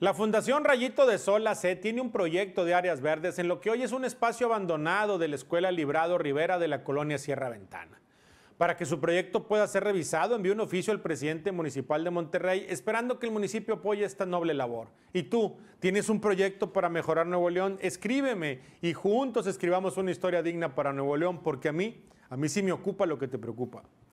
La Fundación Rayito de Sol, AC, tiene un proyecto de áreas verdes en lo que hoy es un espacio abandonado de la Escuela Librado Rivera de la Colonia Sierra Ventana. Para que su proyecto pueda ser revisado, envió un oficio al presidente municipal de Monterrey, esperando que el municipio apoye esta noble labor. Y tú, ¿tienes un proyecto para mejorar Nuevo León? Escríbeme y juntos escribamos una historia digna para Nuevo León, porque a mí sí me ocupa lo que te preocupa.